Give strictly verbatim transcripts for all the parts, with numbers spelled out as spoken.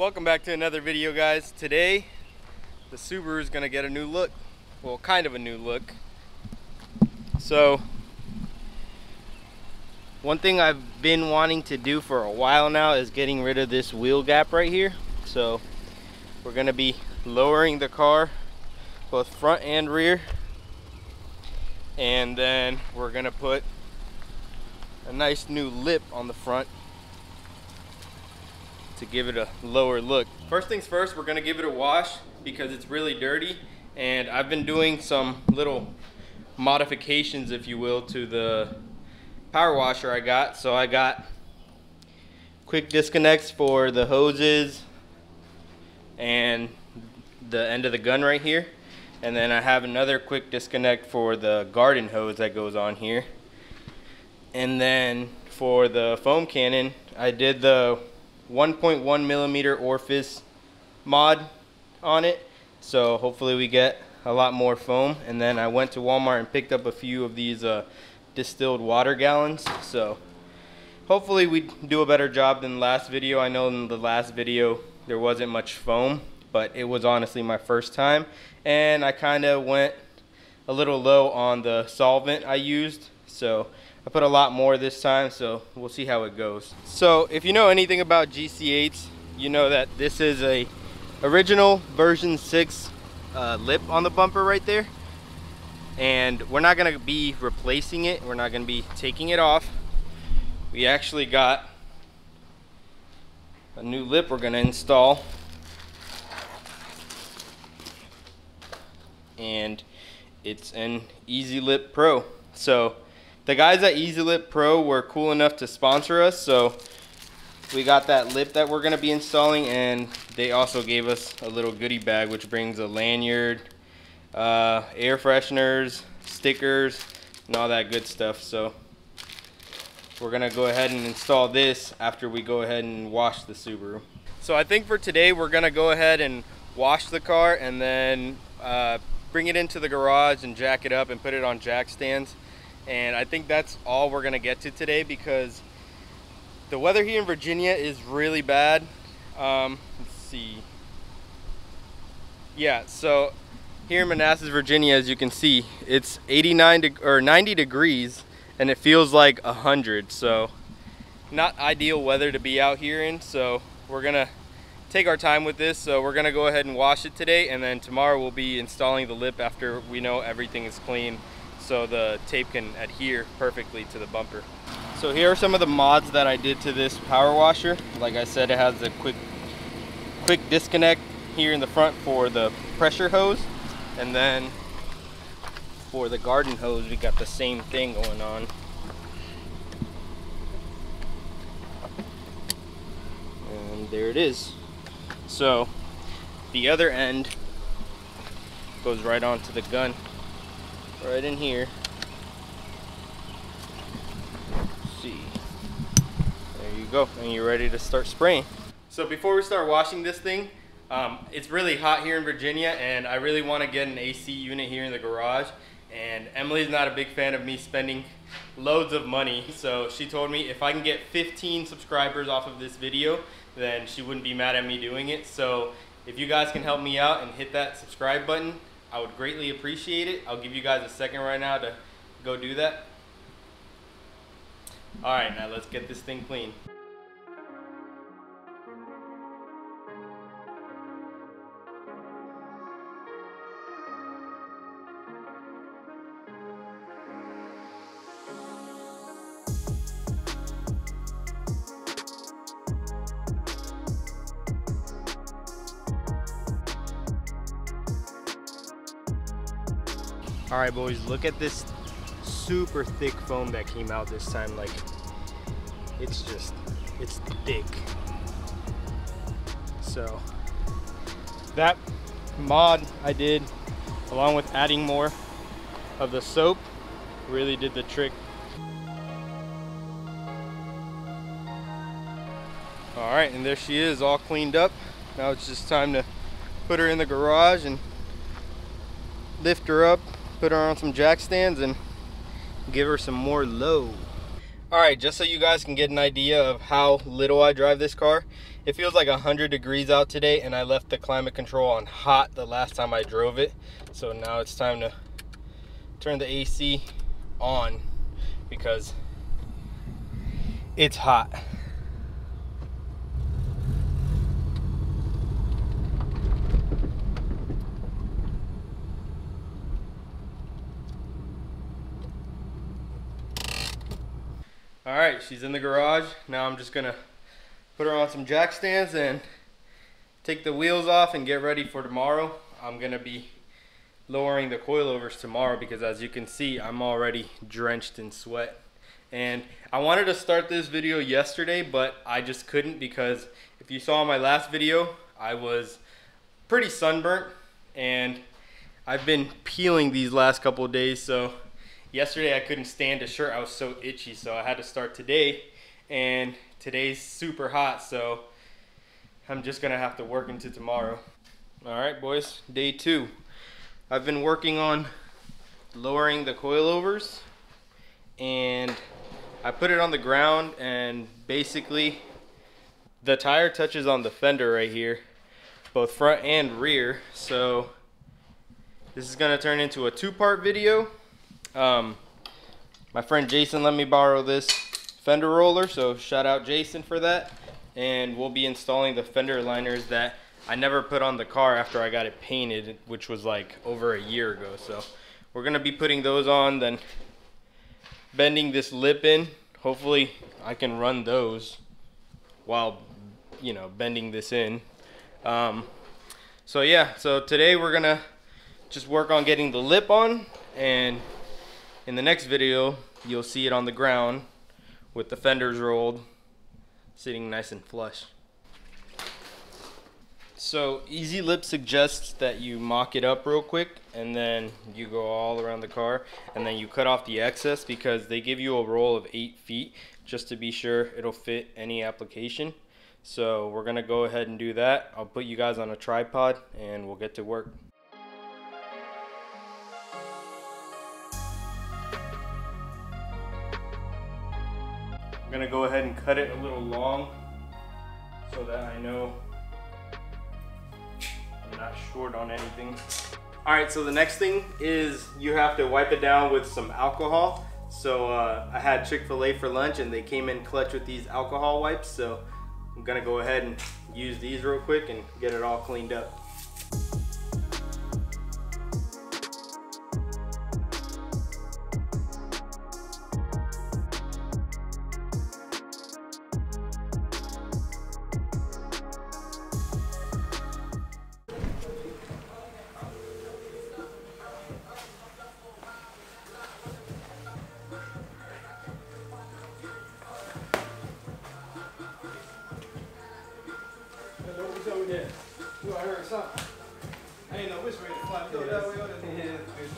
Welcome back to another video, guys. Today the Subaru is going to get a new look, well, kind of a new look. So one thing I've been wanting to do for a while now is getting rid of this wheel gap right here. So we're going to be lowering the car both front and rear, and then we're going to put a nice new lip on the front to give it a lower look. First things first, we're gonna give it a wash because it's really dirty, and I've been doing some little modifications, if you will, to the power washer I got. So I got quick disconnects for the hoses and the end of the gun right here, and then I have another quick disconnect for the garden hose that goes on here. And then for the foam cannon, I did the one point one millimeter orifice mod on it, so hopefully we get a lot more foam. And then I went to Walmart and picked up a few of these uh, distilled water gallons, so hopefully we do a better job than last video. I know in the last video there wasn't much foam, but it was honestly my first time, and I kind of went a little low on the solvent I used, so I put a lot more this time, so we'll see how it goes. So if you know anything about G C eights, you know that this is a original version six uh, lip on the bumper right there, and we're not going to be replacing it. We're not going to be taking it off. We actually got a new lip we're going to install, and it's an E Z Lip Pro. So the guys at E Z Lip Pro were cool enough to sponsor us, so we got that lip that we're going to be installing, and they also gave us a little goodie bag, which brings a lanyard, uh, air fresheners, stickers, and all that good stuff. So we're going to go ahead and install this after we go ahead and wash the Subaru. So I think for today we're going to go ahead and wash the car, and then uh, bring it into the garage and jack it up and put it on jack stands. And I think that's all we're gonna get to today, because the weather here in Virginia is really bad. Um, let's see. Yeah, so here in Manassas, Virginia, as you can see, it's eighty-nine or ninety degrees, and it feels like a hundred. So not ideal weather to be out here in. So we're gonna take our time with this. So we're gonna go ahead and wash it today, and then tomorrow we'll be installing the lip after we know everything is clean, so the tape can adhere perfectly to the bumper. So here are some of the mods that I did to this power washer. Like I said, it has a quick quick disconnect here in the front for the pressure hose, and then for the garden hose we got the same thing going on. And there it is. So the other end goes right onto the gun, right in here. Let's see, there you go, and you're ready to start spraying. So before we start washing this thing, um, it's really hot here in Virginia, and I really want to get an A C unit here in the garage, and Emily's not a big fan of me spending loads of money, so she told me if I can get fifteen subscribers off of this video, then she wouldn't be mad at me doing it. So if you guys can help me out and hit that subscribe button, I would greatly appreciate it. I'll give you guys a second right now to go do that. All right, now let's get this thing clean. All right, boys, look at this super thick foam that came out this time. Like, it's just, it's thick. So that mod I did, along with adding more of the soap, really did the trick. All right, and there she is, all cleaned up. Now it's just time to put her in the garage and lift her up, put her on some jack stands, and give her some more low. Alright, just so you guys can get an idea of how little I drive this car, it feels like one hundred degrees out today, and I left the climate control on hot the last time I drove it. So now it's time to turn the A C on because it's hot. All right, she's in the garage. Now I'm just gonna put her on some jack stands and take the wheels off and get ready for tomorrow. I'm gonna be lowering the coilovers tomorrow because, as you can see, I'm already drenched in sweat. And I wanted to start this video yesterday, but I just couldn't because if you saw my last video, I was pretty sunburnt and I've been peeling these last couple of days. So yesterday I couldn't stand a shirt, I was so itchy, so I had to start today, and today's super hot, so I'm just gonna have to work into tomorrow. Alright boys, day two. I've been working on lowering the coilovers, and I put it on the ground, and basically the tire touches on the fender right here, both front and rear, so this is gonna turn into a two-part video. Um, my friend Jason let me borrow this fender roller, so shout out Jason for that, and we'll be installing the fender liners that I never put on the car after I got it painted, which was like over a year ago. So we're gonna be putting those on, then bending this lip in. Hopefully I can run those while, you know, bending this in. Um, so yeah, so today we're gonna just work on getting the lip on, and in the next video, you'll see it on the ground with the fenders rolled, sitting nice and flush. So E Z Lip suggests that you mock it up real quick, and then you go all around the car, and then you cut off the excess because they give you a roll of eight feet just to be sure it'll fit any application. So we're gonna go ahead and do that. I'll put you guys on a tripod and we'll get to work. I'm gonna go ahead and cut it a little long so that I know I'm not short on anything. All right, so the next thing is you have to wipe it down with some alcohol. So uh, I had Chick-fil-A for lunch and they came in clutch with these alcohol wipes. So I'm gonna go ahead and use these real quick and get it all cleaned up. Yeah. Well, I heard something. I ain't know which way to fly. Go that way or that way.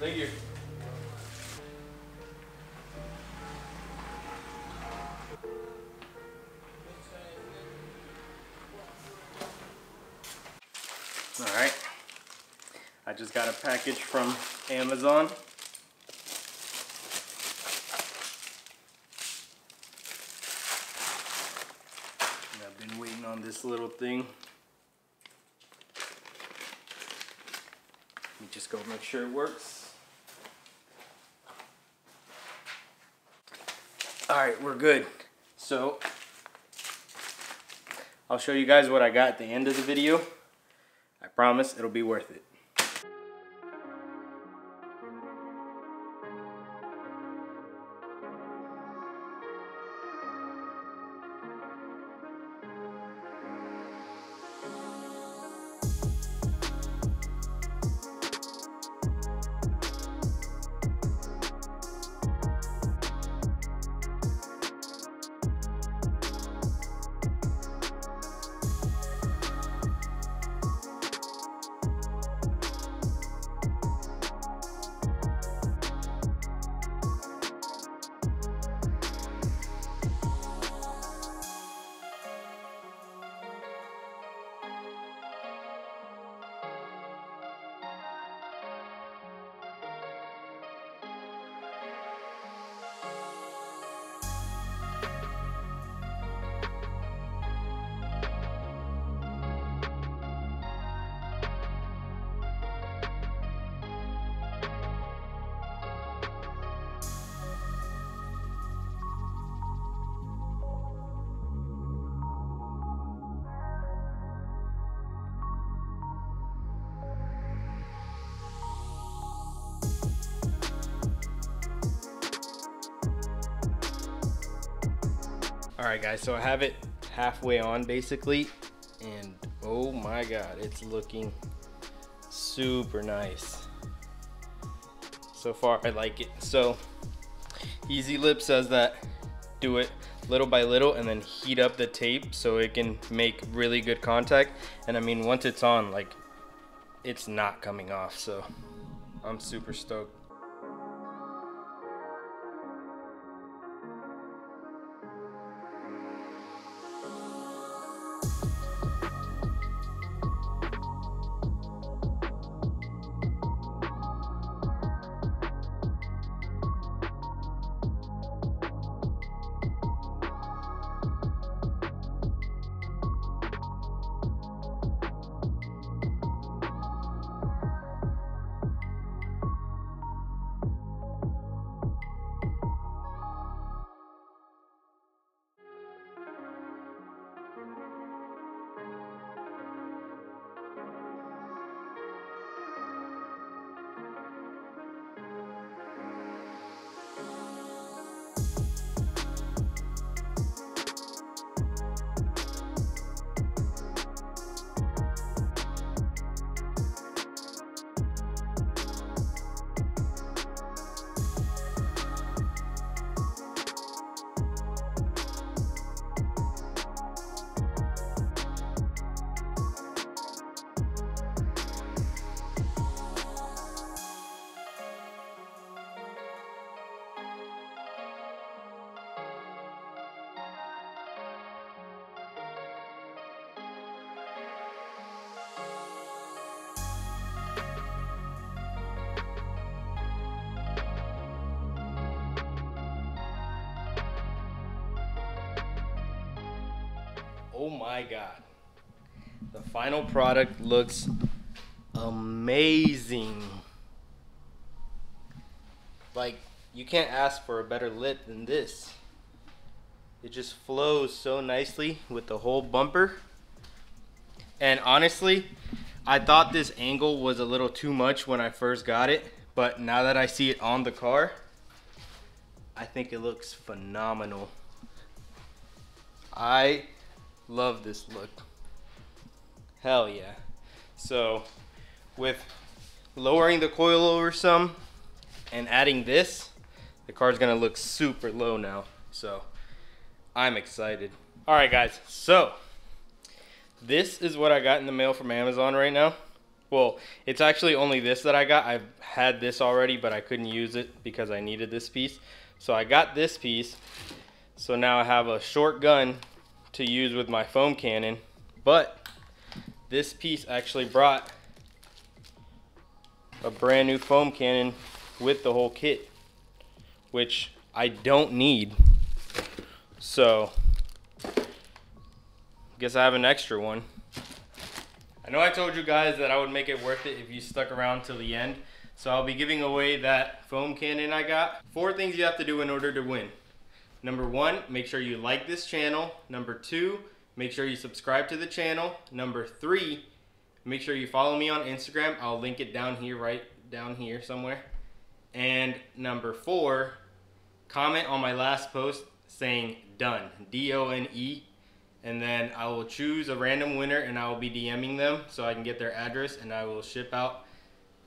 Thank you. Alright. I just got a package from Amazon. On this little thing. Let me just go make sure it works. All right, we're good. So I'll show you guys what I got at the end of the video. I promise it'll be worth it. All right guys, so I have it halfway on basically, and oh my God, it's looking super nice. So far, I like it. So E Z Lip says that do it little by little and then heat up the tape so it can make really good contact. And I mean, once it's on, like, it's not coming off. So I'm super stoked. Oh my God, the final product looks amazing. Like, you can't ask for a better lip than this. It just flows so nicely with the whole bumper. And honestly, I thought this angle was a little too much when I first got it, but now that I see it on the car, I think it looks phenomenal. I love this look. Hell yeah. So with lowering the coil over some and adding this, the car's gonna look super low now. So I'm excited. All right guys, so this is what I got in the mail from Amazon right now. Well, it's actually only this that I got. I've had this already, but I couldn't use it because I needed this piece. So I got this piece. So now I have a short gun to use with my foam cannon, but this piece actually brought a brand new foam cannon with the whole kit, which I don't need. So I guess I have an extra one. I know I told you guys that I would make it worth it if you stuck around till the end. So I'll be giving away that foam cannon I got. Four things you have to do in order to win. Number one, make sure you like this channel. Number two, make sure you subscribe to the channel. Number three, make sure you follow me on Instagram. I'll link it down here, right down here somewhere. And number four, comment on my last post saying done, D O N E. And then I will choose a random winner and I will be DMing them so I can get their address, and I will ship out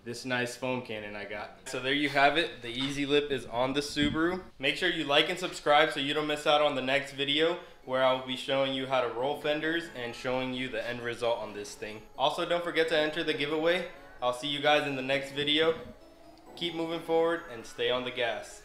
this nice foam cannon I got. So there you have it. The E Z Lip is on the Subaru. Make sure you like and subscribe so you don't miss out on the next video where I will be showing you how to roll fenders and showing you the end result on this thing. Also, don't forget to enter the giveaway. I'll see you guys in the next video. Keep moving forward and stay on the gas.